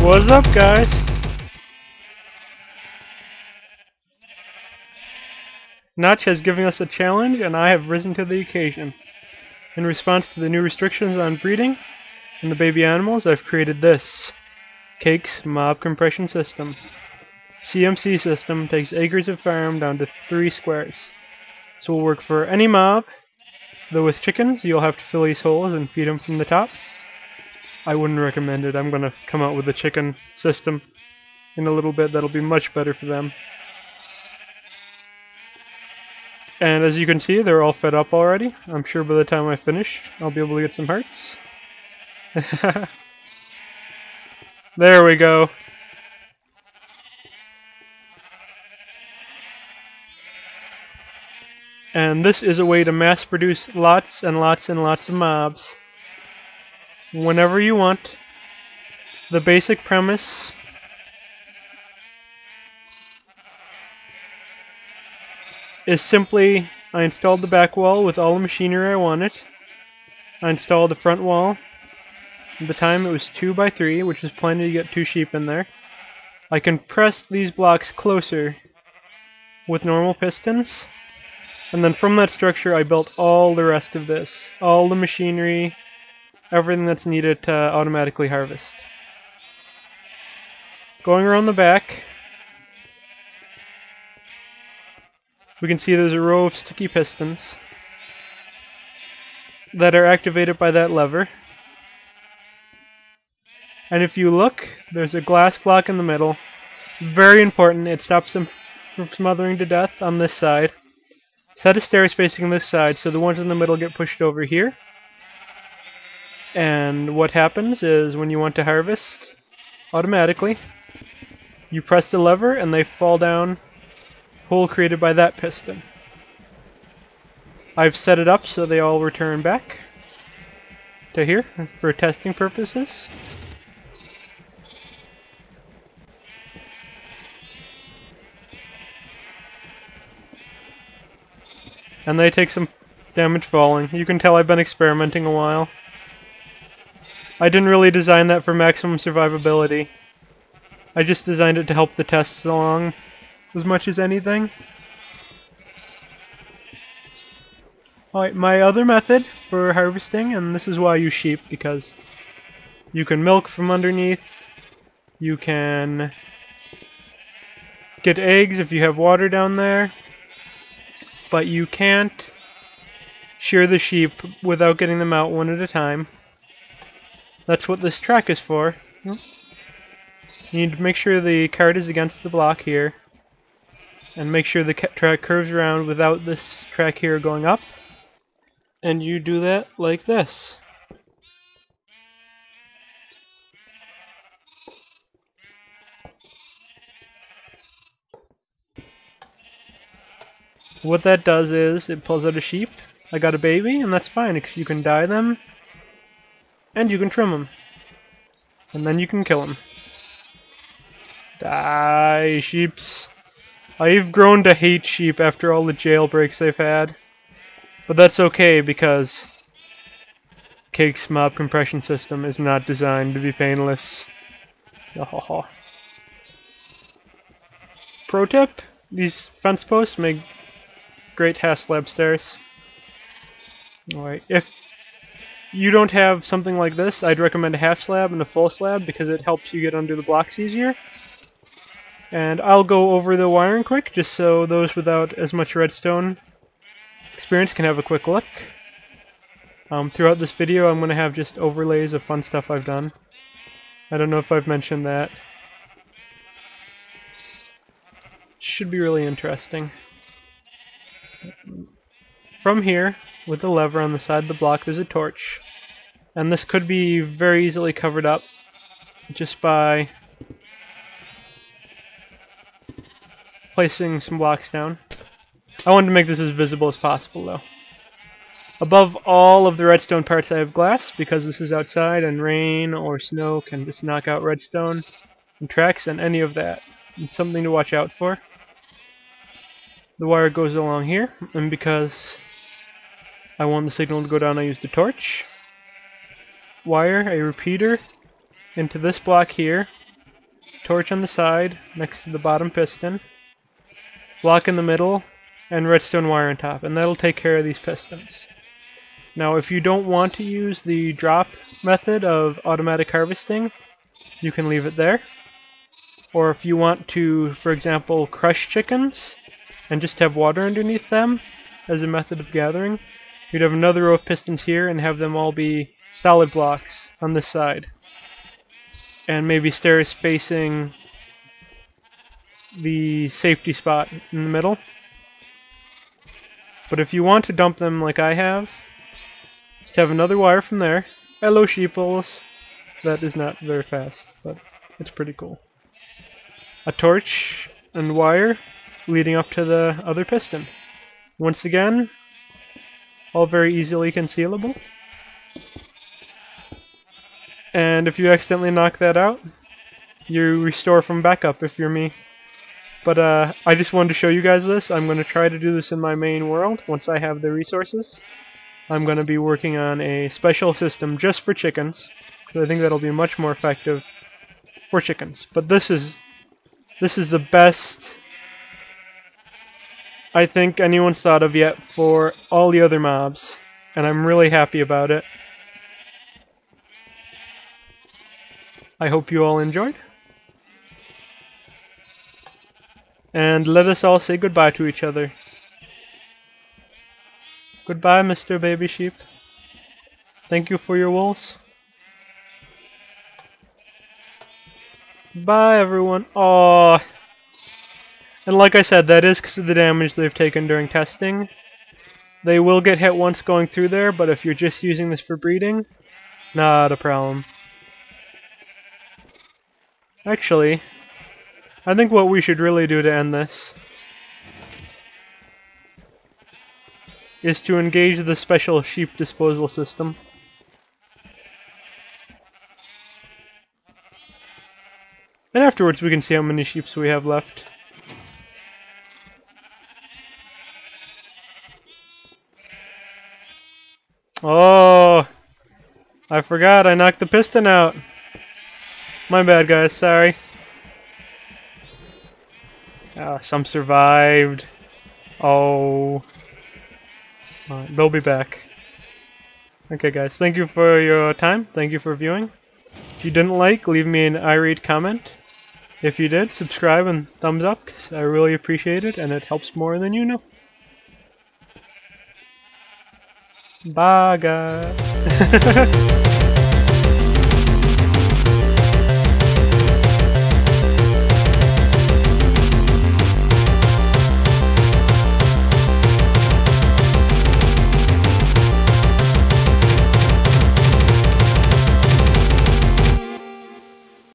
What's up, guys? Notch has given us a challenge, and I have risen to the occasion. In response to the new restrictions on breeding and the baby animals, I've created this Cakes Mob Compression System. CMC system takes acres of farm down to 3 squares. This will work for any mob, though with chickens you'll have to fill these holes and feed them from the top. I wouldn't recommend it. I'm going to come out with a chicken system in a little bit that'll be much better for them. And as you can see, they're all fed up already. I'm sure by the time I finish, I'll be able to get some hearts. There we go. And this is a way to mass produce lots and lots and lots of mobs whenever you want. The basic premise is simply, I installed the back wall with all the machinery I wanted. I installed the front wall. At the time it was 2 by 3, which is plenty to get 2 sheep in there. I compressed these blocks closer with normal pistons, and then from that structure I built all the rest of this, all the machinery, everything that's needed to automatically harvest. Going around the back, we can see there's a row of sticky pistons that are activated by that lever. And if you look, there's a glass block in the middle. Very important, it stops them from smothering to death on this side. Set of stairs facing this side, so the ones in the middle get pushed over here. And what happens is, when you want to harvest, automatically, you press the lever and they fall down, hole created by that piston. I've set it up so they all return back to here for testing purposes. And they take some damage falling. You can tell I've been experimenting a while. I didn't really design that for maximum survivability. I just designed it to help the tests along as much as anything. Alright, my other method for harvesting, and this is why I use sheep, because you can milk from underneath, you can get eggs if you have water down there, but you can't shear the sheep without getting them out one at a time. That's what this track is for. You need to make sure the cart is against the block here, and make sure the track curves around without this track here going up. And you do that like this. What that does is, it pulls out a sheep. I got a baby, and that's fine. You can dye them, and you can trim them, and then you can kill them. Die, sheeps. I've grown to hate sheep after all the jailbreaks they've had, but that's okay, because Cakes Mob Compression System is not designed to be painless. Oh. Pro tip, these fence posts make great HasLab stairs. Alright, if you don't have something like this, I'd recommend a half slab and a full slab, because it helps you get under the blocks easier. And I'll go over the wiring quick, just so those without as much redstone experience can have a quick look. Throughout this video I'm going to have just overlays of fun stuff I've done. I don't know if I've mentioned that. Should be really interesting. From here, with the lever on the side of the block, there's a torch, and this could be very easily covered up just by placing some blocks down. I wanted to make this as visible as possible, though. Above all of the redstone parts I have glass, because this is outside and rain or snow can just knock out redstone and tracks and any of that. It's something to watch out for. The wire goes along here, and because I want the signal to go down, I used a torch, wire, a repeater, into this block here, torch on the side next to the bottom piston, block in the middle, and redstone wire on top, and that'll take care of these pistons. Now if you don't want to use the drop method of automatic harvesting, you can leave it there. Or if you want to, for example, crush chickens and just have water underneath them as a method of gathering, you'd have another row of pistons here and have them all be solid blocks on this side. And maybe stairs facing the safety spot in the middle. But if you want to dump them like I have, just have another wire from there. Hello, sheeples. That is not very fast, but it's pretty cool. A torch and wire leading up to the other piston. Once again, all very easily concealable. And if you accidentally knock that out, you restore from backup if you're me. But I just wanted to show you guys this. I'm going to try to do this in my main world once I have the resources. I'm going to be working on a special system just for chickens, because I think that'll be much more effective for chickens. But this is the best I think anyone's thought of yet for all the other mobs, and I'm really happy about it. I hope you all enjoyed, and let us all say goodbye to each other. Goodbye, Mr. Baby Sheep. Thank you for your wolves. Bye, everyone. Aww. And like I said, that is because of the damage they've taken during testing. They will get hit once going through there, but if you're just using this for breeding, not a problem. Actually, I think what we should really do to end this is to engage the special sheep disposal system. And afterwards we can see how many sheep we have left. Oh, I forgot, I knocked the piston out. My bad, guys, sorry. Ah, some survived. Oh. Right, they'll be back. Okay, guys, thank you for your time. Thank you for viewing. If you didn't like, leave me an irate comment. If you did, subscribe and thumbs up, because I really appreciate it, and it helps more than you know. Bye, guys.